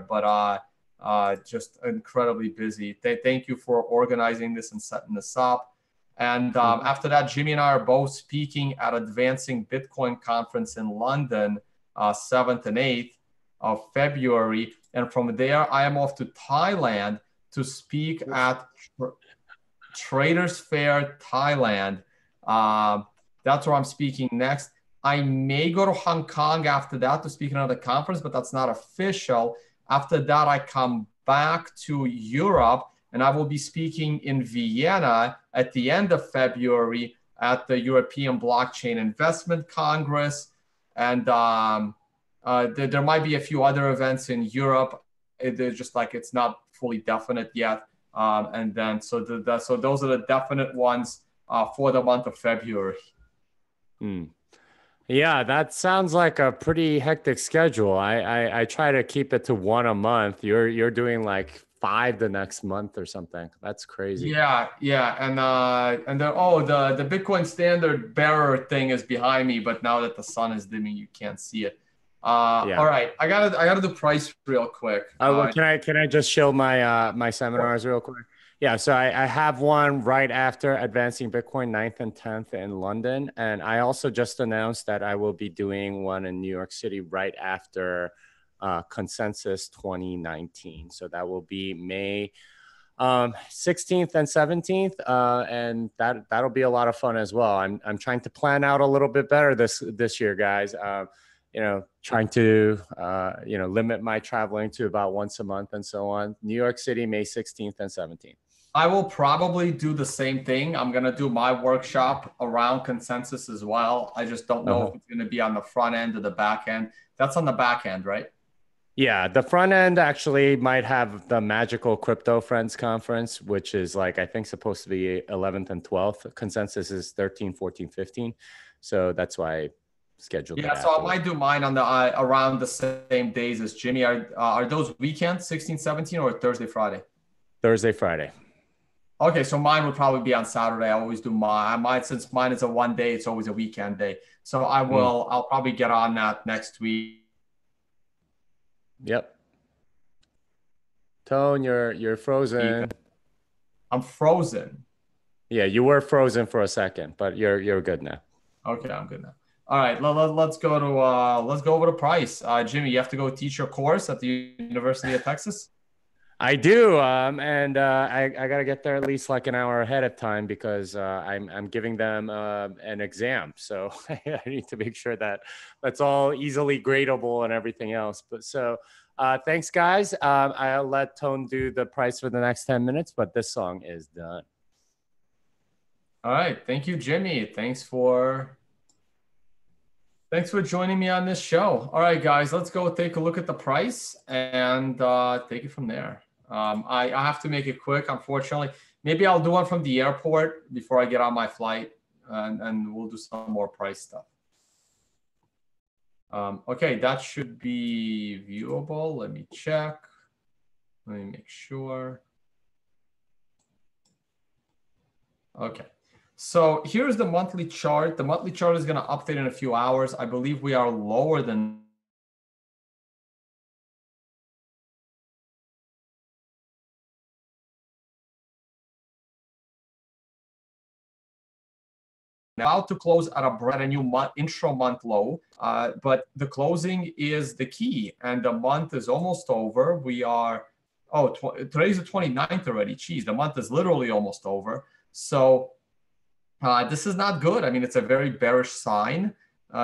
But just incredibly busy. Thank you for organizing this and setting this up. And after that, Jimmy and I are both speaking at Advancing Bitcoin Conference in London, 7th and 8th of February. And from there, I am off to Thailand to speak at Traders Fair Thailand. That's where I'm speaking next. I may go to Hong Kong after that to speak at another conference, but that's not official. After that, I come back to Europe, and I will be speaking in Vienna at the end of February at the European Blockchain Investment Congress. And there might be a few other events in Europe. It's not fully definite yet. So those are the definite ones for the month of February. Mm. Yeah, that sounds like a pretty hectic schedule. I try to keep it to one a month. You're doing like 5 the next month or something. That's crazy. Yeah. And the Bitcoin standard bearer thing is behind me, but now that the sun is dimming, you can't see it. All right, I gotta do price real quick. Can I just show my my seminars real quick? Yeah, so I have one right after Advancing Bitcoin 9th and 10th in London, and I also just announced that I will be doing one in New York City right after Consensus 2019. So that will be May 16th and 17th, and that'll be a lot of fun as well. I'm trying to plan out a little bit better this year, guys. Trying to limit my traveling to about once a month and so on. New York City, May 16th and 17th. I will probably do the same thing. I'm gonna do my workshop around Consensus as well. I just don't know if it's gonna be on the front end or the back end. That's on the back end, right? Yeah, the front end actually might have the Magical Crypto Friends Conference, which is supposed to be 11th and 12th. Consensus is 13, 14, 15. So that's why scheduled. Yeah, so I might do mine on the around the same days as Jimmy. Are those weekends, 16, 17, or Thursday, Friday? Thursday, Friday. Okay, so mine would probably be on Saturday. I always do mine since mine is a one day. It's always a weekend day. So I will. I'll probably get on that next week. Yep. Tone, you're frozen. I'm frozen. Yeah, you were frozen for a second, but you're good now. Okay, I'm good now. All right, let's go over to price. Jimmy, you have to go teach your course at the University of Texas? I do, I got to get there at least an hour ahead of time because I'm giving them an exam. So I need to make sure that that's all easily gradable and everything else. But so thanks, guys. I'll let Tone do the price for the next 10 minutes, but this song is done. All right, thank you, Jimmy. Thanks for joining me on this show. All right, guys, let's go take a look at the price and take it from there. I have to make it quick, unfortunately. Maybe I'll do one from the airport before I get on my flight, and we'll do some more price stuff. Okay, that should be viewable. Let me check. Let me make sure. Okay. So here's the monthly chart. The monthly chart is going to update in a few hours. I believe we are lower than about to close at a brand new intra-month low, but the closing is the key, and the month is almost over. We are, today's the 29th already. Jeez, the month is literally almost over. So this is not good. I mean, it's a very bearish sign.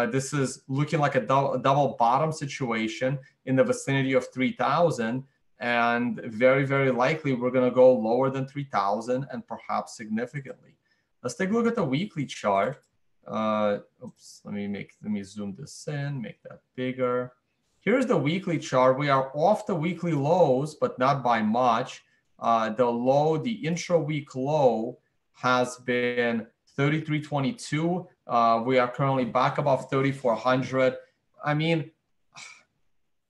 This is looking like a double bottom situation in the vicinity of 3,000. And very, very likely we're going to go lower than 3,000 and perhaps significantly. Let's take a look at the weekly chart. Let me zoom this in, make that bigger. Here's the weekly chart. We are off the weekly lows, but not by much. The intra-week low has been 3322. We are currently back above 3400. I mean,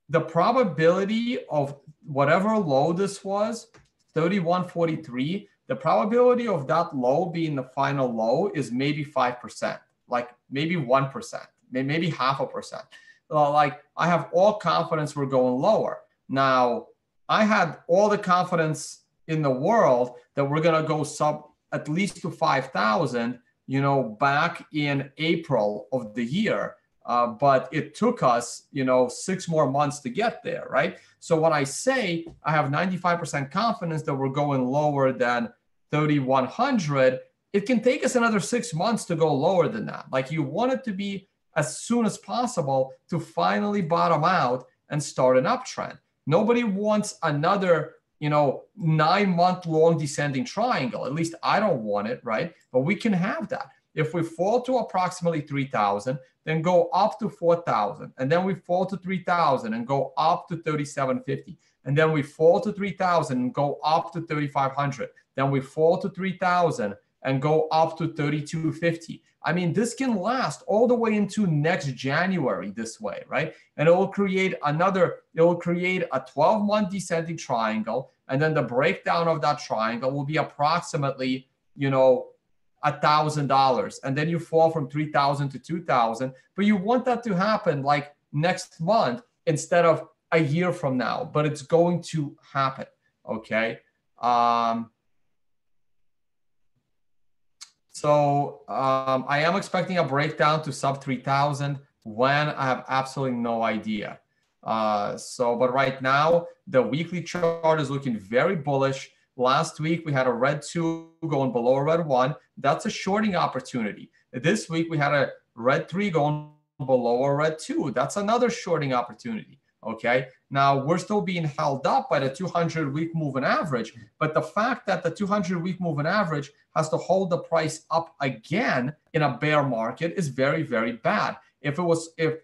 the probability of whatever low this was, 3143, the probability of that low being the final low is maybe 5%, like maybe 1%, maybe 0.5%. Like, I have all confidence we're going lower. Now, I had all the confidence in the world that we're going to go sub at least to 5,000, you know, back in April of the year. But it took us, you know, 6 more months to get there, right? So when I say I have 95% confidence that we're going lower than 3,100, it can take us another 6 months to go lower than that. Like, you want it to be as soon as possible to finally bottom out and start an uptrend. Nobody wants another, you know, 9-month long descending triangle. At least I don't want it, right? But we can have that. If we fall to approximately 3,000, then go up to 4,000, and then we fall to 3,000 and go up to 3,750, and then we fall to 3,000 and go up to 3,500, then we fall to 3,000 and go up to 3,250. I mean, this can last all the way into next January this way, right? And it will create another, it will create a 12-month descending triangle, and then the breakdown of that triangle will be approximately, you know, $1,000. And then you fall from 3,000 to 2,000, but you want that to happen like next month instead of a year from now, but it's going to happen, okay? So I am expecting a breakdown to sub 3,000. When, I have absolutely no idea. But right now, the weekly chart is looking very bullish. Last week, we had a red 2 going below a red 1. That's a shorting opportunity. This week, we had a red 3 going below a red 2. That's another shorting opportunity, okay? Now, we're still being held up by the 200-week moving average, but the fact that the 200-week moving average has to hold the price up again in a bear market is very, very bad. If it was, if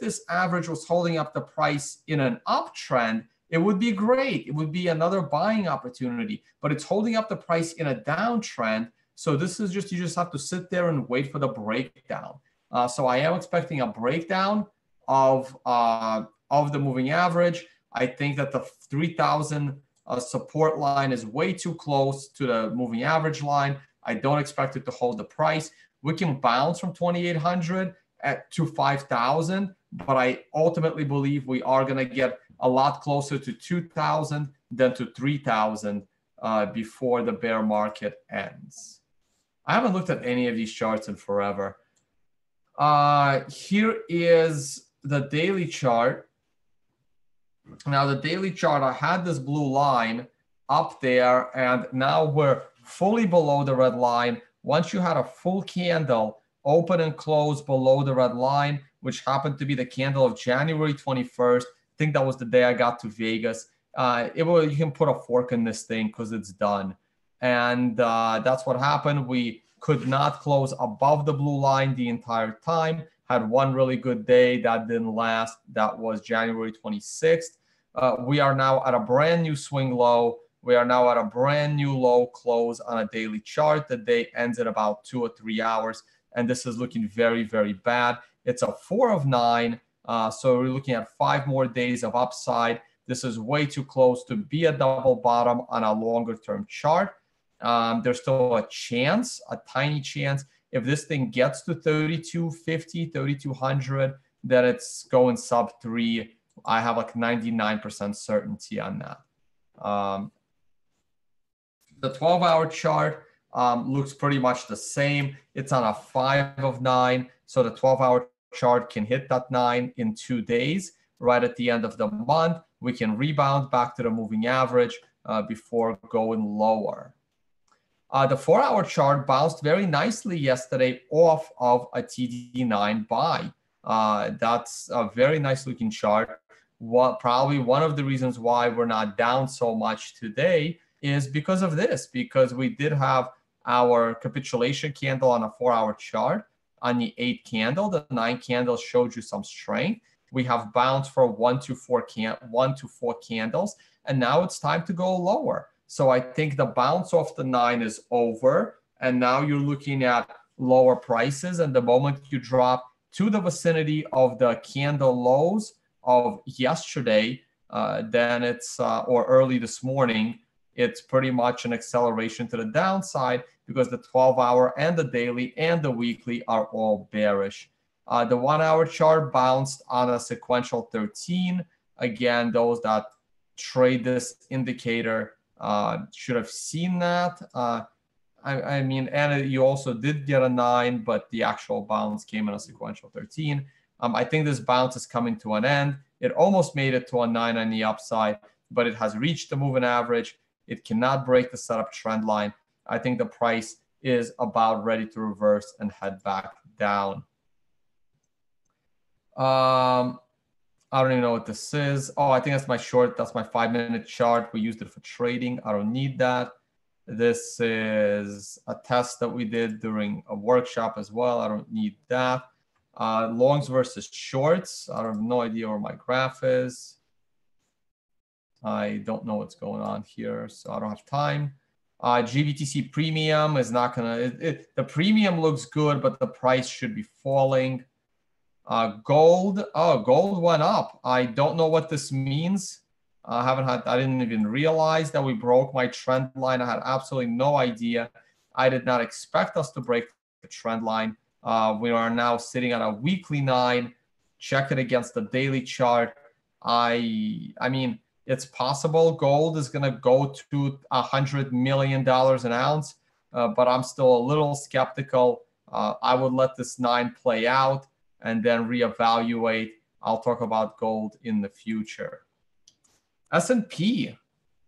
this average was holding up the price in an uptrend, it would be great. It would be another buying opportunity, but it's holding up the price in a downtrend. So this is just, you just have to sit there and wait for the breakdown. So I am expecting a breakdown of the moving average. I think that the 3,000 support line is way too close to the moving average line. I don't expect it to hold the price. We can bounce from 2,800 to 5,000, but I ultimately believe we are going to get a lot closer to 2,000 than to 3,000 before the bear market ends. I haven't looked at any of these charts in forever. Here is the daily chart. Now, the daily chart, I had this blue line up there, and now we're fully below the red line. Once you had a full candle open and close below the red line, which happened to be the candle of January 21st, I think that was the day I got to Vegas. You can put a fork in this thing because it's done. And that's what happened. We could not close above the blue line the entire time. Had one really good day that didn't last. That was January 26th. We are now at a brand new swing low. We are now at a brand new low close on a daily chart. The day ends in about 2 or 3 hours. And this is looking very, very bad. It's a 4 of 9. So we're looking at 5 more days of upside. This is way too close to be a double bottom on a longer term chart. There's still a chance, a tiny chance. If this thing gets to 3,250, 3,200, then it's going sub 3. I have like 99% certainty on that. The 12-hour chart looks pretty much the same. It's on a 5 of 9. So the 12-hour chart can hit that 9 in 2 days, right at the end of the month. We can rebound back to the moving average before going lower. The 4-hour chart bounced very nicely yesterday off of a TD9 buy. That's a very nice looking chart. Probably one of the reasons why we're not down so much today is because of this, because we did have our capitulation candle on a 4-hour chart. On the 8 candle, the 9 candle showed you some strength. We have bounced for 1 to 4 candles, and now it's time to go lower. So I think the bounce off the 9 is over, and now you're looking at lower prices. And the moment you drop to the vicinity of the candle lows of yesterday, then it's, or early this morning, it's pretty much an acceleration to the downside because the 12-hour and the daily and the weekly are all bearish. The 1-hour chart bounced on a sequential 13. Again, those that trade this indicator should have seen that. I mean, and you also did get a 9, but the actual bounce came in a sequential 13. I think this bounce is coming to an end. It almost made it to a 9 on the upside, but it has reached the moving average. It cannot break the setup trend line. I think the price is about ready to reverse and head back down. I don't even know what this is. Oh, I think that's my short. That's my 5-minute chart. We used it for trading. I don't need that. This is a test that we did during a workshop as well. I don't need that. Longs versus shorts. I have no idea where my graph is. I don't know what's going on here, so I don't have time. GBTC premium is not gonna, the premium looks good, but the price should be falling. Gold, oh, gold went up. I don't know what this means. I didn't even realize that we broke my trend line. I had absolutely no idea. I did not expect us to break the trend line. We are now sitting on a weekly 9. Check it against the daily chart. I mean, it's possible gold is going to go to $100 million an ounce, but I'm still a little skeptical. I would let this 9 play out and then reevaluate. I'll talk about gold in the future. S&P,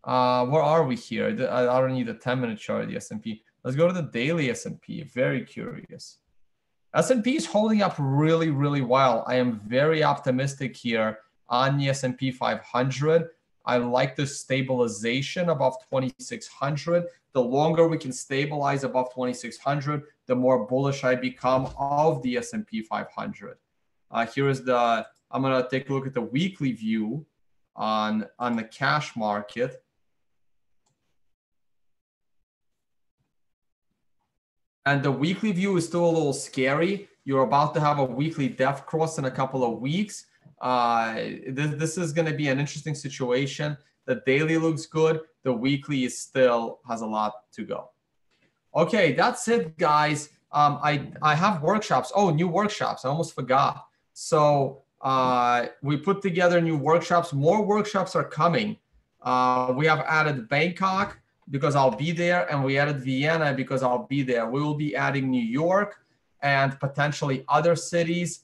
where are we here? I don't need a 10-minute chart of the S&P. Let's go to the daily S&P, very curious. S&P is holding up really, really well. I am very optimistic here on the S&P 500. I like the stabilization above 2,600. The longer we can stabilize above 2,600, the more bullish I become of the S&P 500. Here is the, I'm gonna take a look at the weekly view on the cash market. And the weekly view is still a little scary. You're about to have a weekly death cross in a couple of weeks. This is going to be an interesting situation. The daily looks good. The weekly is still has a lot to go. Okay, that's it, guys. I have workshops. Oh, new workshops. I almost forgot. So we put together new workshops. More workshops are coming. We have added Bangkok because I'll be there, and we added Vienna because I'll be there. We will be adding New York and potentially other cities.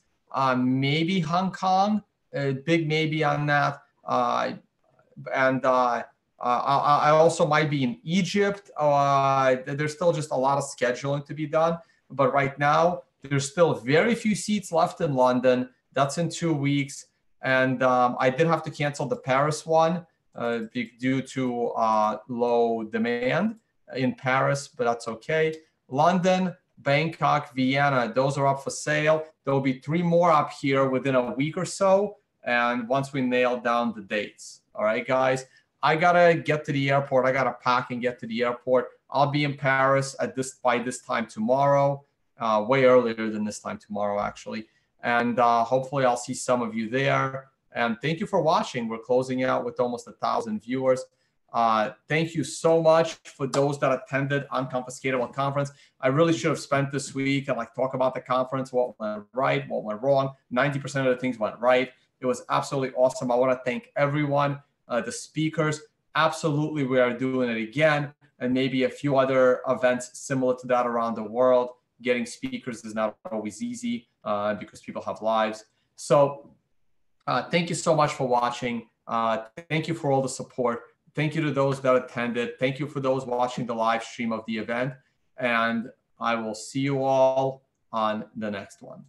Maybe Hong Kong, a big maybe on that. I also might be in Egypt. There's still just a lot of scheduling to be done. But right now, there's still very few seats left in London. That's in 2 weeks. And I did have to cancel the Paris one due to low demand in Paris, but that's okay. London, Bangkok, Vienna, those are up for sale. There'll be 3 more up here within a week or so. And once we nail down the dates. All right, guys, I gotta get to the airport. I gotta pack and get to the airport. I'll be in Paris at this by this time tomorrow, way earlier than this time tomorrow, actually. And hopefully I'll see some of you there. And thank you for watching. We're closing out with almost 1,000 viewers. Thank you so much for those that attended Unconfiscatable Conference. I really should have spent this week and like talk about the conference, what went right, what went wrong. 90% of the things went right. It was absolutely awesome. I want to thank everyone, the speakers. Absolutely, we are doing it again, and maybe a few other events similar to that around the world. Getting speakers is not always easy because people have lives. So thank you so much for watching. Thank you for all the support. Thank you to those that attended. Thank you for those watching the live stream of the event. And I will see you all on the next one.